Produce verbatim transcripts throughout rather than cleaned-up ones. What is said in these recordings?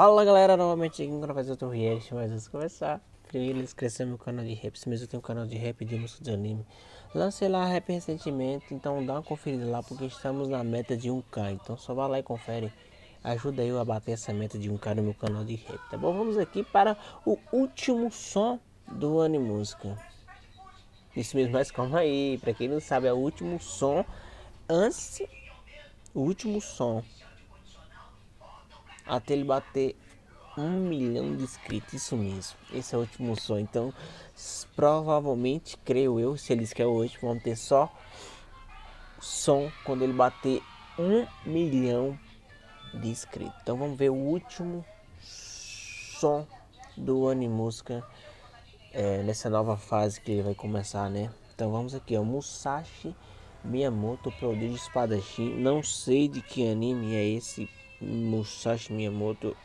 Fala galera, novamente aqui para fazer outro react, mas antes de começar, primeiro inscrever no meu canal de rap. Se mesmo eu tenho um canal de rap de música de anime, lancei lá rap recentemente, então dá uma conferida lá porque estamos na meta de um K, então só vai lá e confere, ajuda eu a bater essa meta de um K no meu canal de rap, tá bom? Vamos aqui para o último som do Ani Música. Isso mesmo, mas calma aí, para quem não sabe, é o último som antes, o último som até ele bater um milhão de inscritos, isso mesmo, esse é o último som. Então provavelmente, creio eu, se eles querem hoje, vamos ter só som quando ele bater um milhão de inscritos. Então vamos ver o último som do Ani Música é, nessa nova fase que ele vai começar, né? Então vamos aqui, ó, Musashi Miyamoto, Prodígio Espadachim. Não sei de que anime é esse Musashi Miyamoto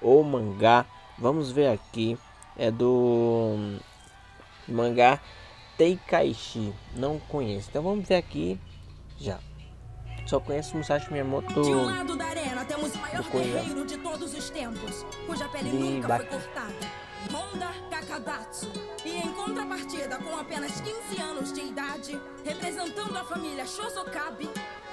ou mangá, vamos ver aqui, é do mangá Tenkaichi, não conheço, então vamos ver aqui, já só conheço Musashi Miyamoto do... de um lado da arena temos o maior guerreiro de todos os tempos, cuja pele de nunca ba... foi cortada, Honda Kakadatsu, e em contrapartida com apenas quinze anos de idade, representando a família Shosokabe,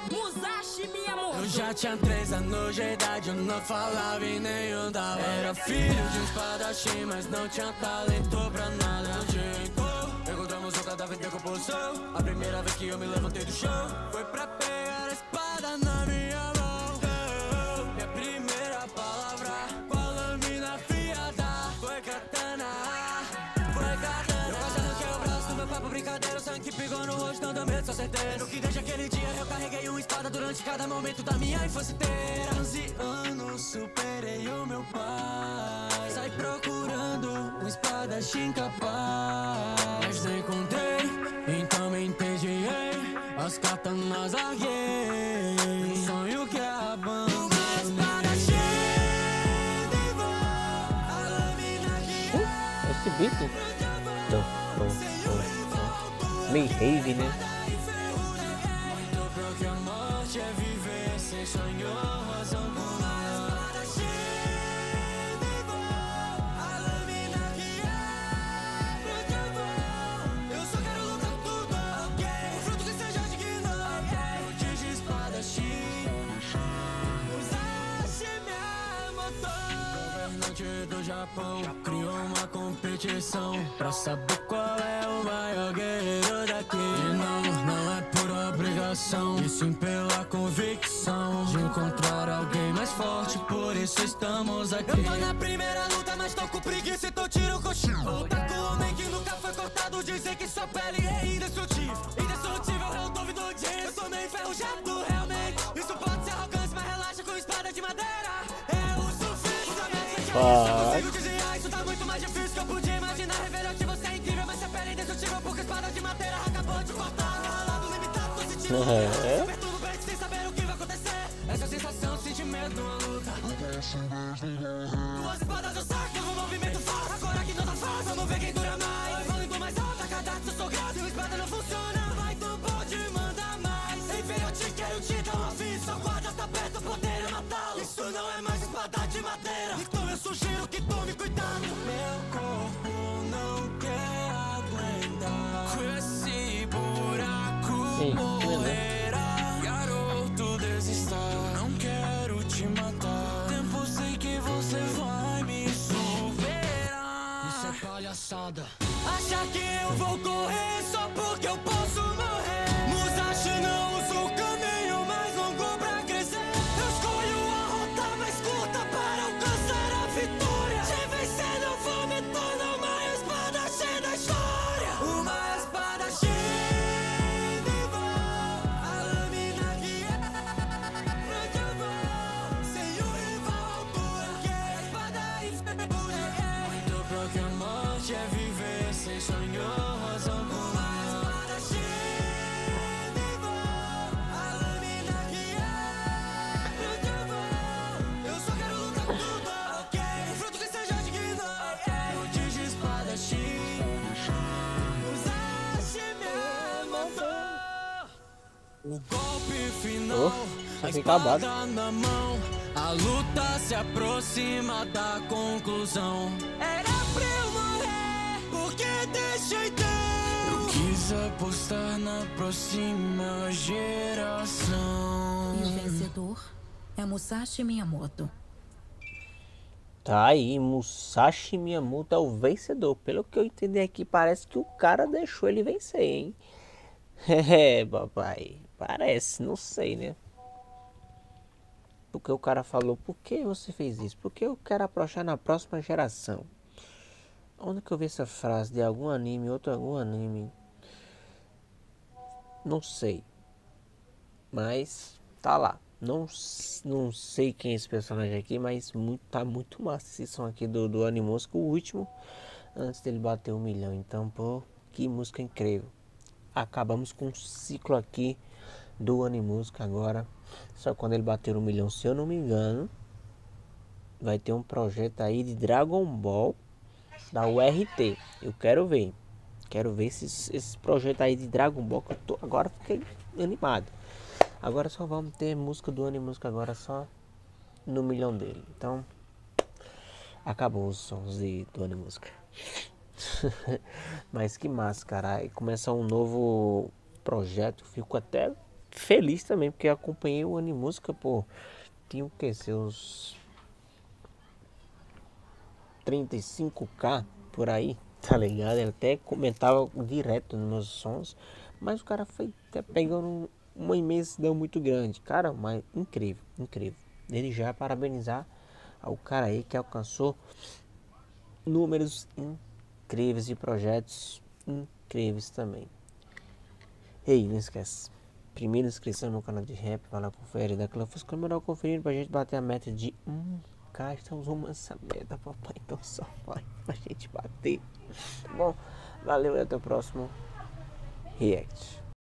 Musashi Miyamoto. Eu já tinha três anos de idade, eu não falava e nem andava. Era filho de um espadachim, mas não tinha talento pra nada. Um dia então, encontramos o cadáver em decomposição. A primeira vez que eu me levantei do chão foi pra pegar a espada na minha mão. Minha primeira palavra com a lâmina afiada foi katana, foi katana. Eu achava que era o braço do meu papo, brincadeira. O sangue que pegou no rosto não deu medo, só certeza. O que desde aquele dia eu carreguei durante cada momento da minha infância inteira. onze anos superei o meu pai, sai procurando um espadachim capaz. Mas não encontrei, então me entendi, as katanas larguei. Um sonho que abandonei. Uma espadachim viva, a lâmina que é esse beat, então, então, meio rave, né? Do Japão, criou uma competição pra saber qual é o maior guerreiro daqui. E não, não é por obrigação, e sim pela convicção de encontrar alguém mais forte, por isso estamos aqui. Eu tô na primeira luta, mas tô com preguiça e tô tiro coxinho. Lutar com o homem que nunca foi cortado, dizer que sua pele é indestrutível. Indestrutível, eu duvido disso, eu sou meio enferrujado realmente. Isso pode ser arrogância, mas relaxa com espada de madeira. Eu consigo dizer, ah, isso tá muito mais difícil que eu podia imaginar. Revelou que você é incrível, mas sua pele é indestrutível, porque espada de madeira acabou de cortar. Ralado, limitado, positivo, super tudo bem, sem saber o que vai acontecer. Essa sensação, sente medo, a luta. Duas espadas eu saco, um movimento forte. Agora que não tá fácil, vamos ver quem dura mais. Vou indo mais alto, cadastro, sou grato. Se a espada não funciona, vai, então pode mandar mais. Enfim, eu te quero, te dar um aviso. Só guarda tá perto, poder é matá-lo. Isso não é mais espada de madeira. Sugiro que tome cuidado. Meu corpo não quer aguentar. Com esse buraco morrerá. Garoto, desista. Não quero te matar. Tempo sem que você vai me superar. Isso é palhaçada. Achar que eu vou correr só porque eu posso morrer. Musashi não usa o caminho mais longo pra crescer. Eu escolho a rota mais curta para alcançar. Vitória! Se vencer não vou me tornar uma espadachim da história! Uma espadachim viva, a lâmina que é pra acabar. Sem o rival, porque a espada espetura é muito pior que a morte, é viver sem sonho, razão por uma espadachim viva, a lâmina que é pra acabar. Eu só quero lutar com tudo. O golpe final. Oh. Tem que acabar. Na mão, a luta se aproxima da conclusão. Era pra eu morrer, porque deixa então. Eu quis apostar na próxima geração. E o vencedor é Musashi Miyamoto. Tá aí, Musashi Miyamoto é o vencedor. Pelo que eu entendi aqui, parece que o cara deixou ele vencer, hein? É, papai. Parece, não sei, né? Porque o cara falou, por que você fez isso? Porque eu quero aproximar na próxima geração. Onde que eu vi essa frase? De algum anime, outro algum anime. Não sei. Mas, tá lá. Não, não sei quem é esse personagem aqui, mas muito, tá muito maciço aqui do, do Ani Música, o último, antes dele bater um milhão. Então, pô, que música incrível. Acabamos com o ciclo aqui do Ani Música agora. Só quando ele bater um milhão, se eu não me engano, vai ter um projeto aí de Dragon Ball da U R T. Eu quero ver. Quero ver esses, esses projetos aí de Dragon Ball, que eu tô, agora fiquei animado. Agora só vamos ter música do Ani Música agora só no milhão dele. Então, acabou os sons de, do Ani Música. Mas que massa, cara. E começar um novo projeto. Fico até feliz também, porque eu acompanhei o Ani Música, pô. Tinha o que? Seus trinta e cinco mil por aí, tá ligado? Ele até comentava direto nos meus sons. Mas o cara foi até pegando um... uma imensidão muito grande, cara, mas incrível, incrível. Ele já parabenizar ao cara aí que alcançou números incríveis e projetos incríveis também. Ei, não esquece, primeira inscrição no canal de rap, vai lá conferir, daquela fosse melhor conferir pra gente bater a meta de um mil, estamos uma essa meta, papai, então só vai pra gente bater, tá bom? Valeu e até o próximo React.